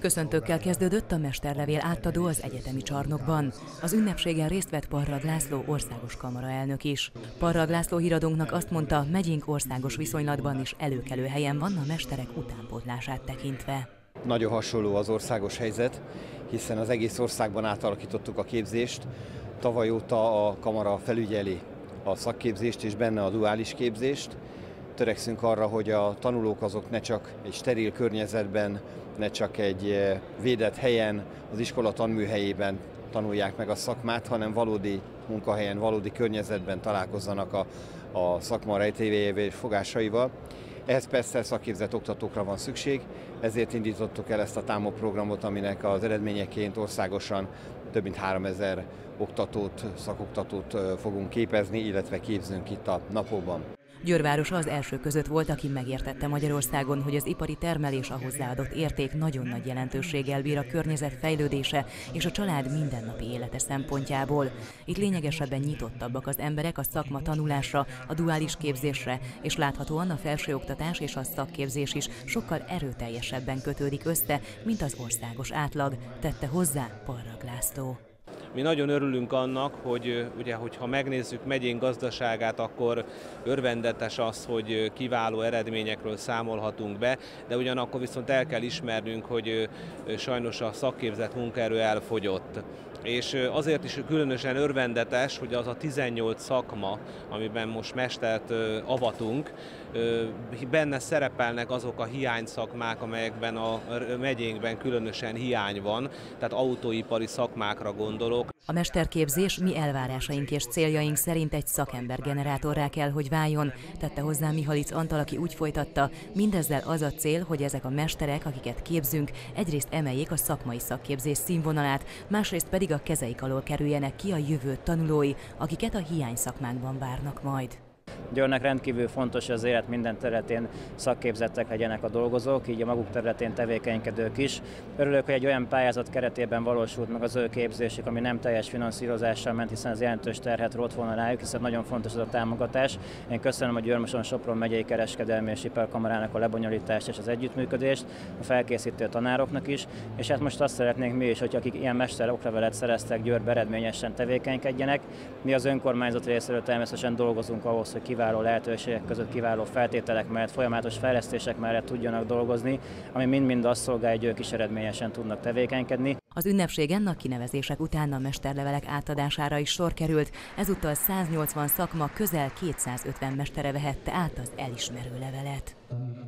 Köszöntőkkel kezdődött a mesterlevél átadó az egyetemi csarnokban. Az ünnepségen részt vett Parragh László országos kamaraelnök is. Parragh László híradónknak azt mondta, megyénk országos viszonylatban is előkelő helyen van a mesterek utánpótlását tekintve. Nagyon hasonló az országos helyzet, hiszen az egész országban átalakítottuk a képzést. Tavaly óta a kamara felügyeli a szakképzést és benne a duális képzést. Törekszünk arra, hogy a tanulók azok ne csak egy steril környezetben, ne csak egy védett helyen, az iskola tanműhelyében tanulják meg a szakmát, hanem valódi munkahelyen, valódi környezetben találkozzanak a szakma rejtélyével és fogásaival. Ehhez persze szakképzett oktatókra van szükség, ezért indítottuk el ezt a támoprogramot, aminek az eredményeként országosan több mint 3000 oktatót, szakoktatót fogunk képezni, illetve képzünk itt a napokban. Győrvárosa az első között volt, aki megértette Magyarországon, hogy az ipari termelés, a hozzáadott érték nagyon nagy jelentőséggel bír a környezet fejlődése és a család mindennapi élete szempontjából. Itt lényegesebben nyitottabbak az emberek a szakma tanulásra, a duális képzésre, és láthatóan a felsőoktatás és a szakképzés is sokkal erőteljesebben kötődik össze, mint az országos átlag, tette hozzá Parragh László. Mi nagyon örülünk annak, hogy ugye, hogyha megnézzük megyénk gazdaságát, akkor örvendetes az, hogy kiváló eredményekről számolhatunk be, de ugyanakkor viszont el kell ismernünk, hogy sajnos a szakképzett munkaerő elfogyott. És azért is különösen örvendetes, hogy az a 18 szakma, amiben most mestert avatunk, benne szerepelnek azok a hiányszakmák, amelyekben a megyénkben különösen hiány van, tehát autóipari szakmákra gondolok. A mesterképzés mi elvárásaink és céljaink szerint egy szakembergenerátorrá kell, hogy váljon, tette hozzá Mihalic Antal, aki úgy folytatta, mindezzel az a cél, hogy ezek a mesterek, akiket képzünk, egyrészt emeljék a szakmai szakképzés színvonalát, másrészt pedig a kezeik alól kerüljenek ki a jövő tanulói, akiket a hiányszakmákban várnak majd. Győrnek rendkívül fontos, hogy az élet minden területén szakképzettek legyenek a dolgozók, így a maguk területén tevékenykedők is. Örülök, hogy egy olyan pályázat keretében valósult meg az ő képzésük, ami nem teljes finanszírozással ment, hiszen az jelentős terhet rótt volna rájuk, hiszen nagyon fontos ez a támogatás. Én köszönöm a Győr-Moson-Sopron megyei kereskedelmi és iparkamarának a lebonyolítást és az együttműködést, a felkészítő tanároknak is, és hát most azt szeretnénk mi is, hogy akik ilyen mester oklevelet szereztek, Győrbe eredményesen tevékenykedjenek. Mi az önkormányzat részéről természetesen dolgozunk ahhoz, hogy kiváló lehetőségek között, kiváló feltételek mellett, folyamatos fejlesztések mellett tudjanak dolgozni, ami mind-mind azt szolgálja, hogy ők is eredményesen tudnak tevékenykedni. Az ünnepségen a kinevezések után a mesterlevelek átadására is sor került, ezúttal 180 szakma közel 250 mestere vehette át az elismerő levelet.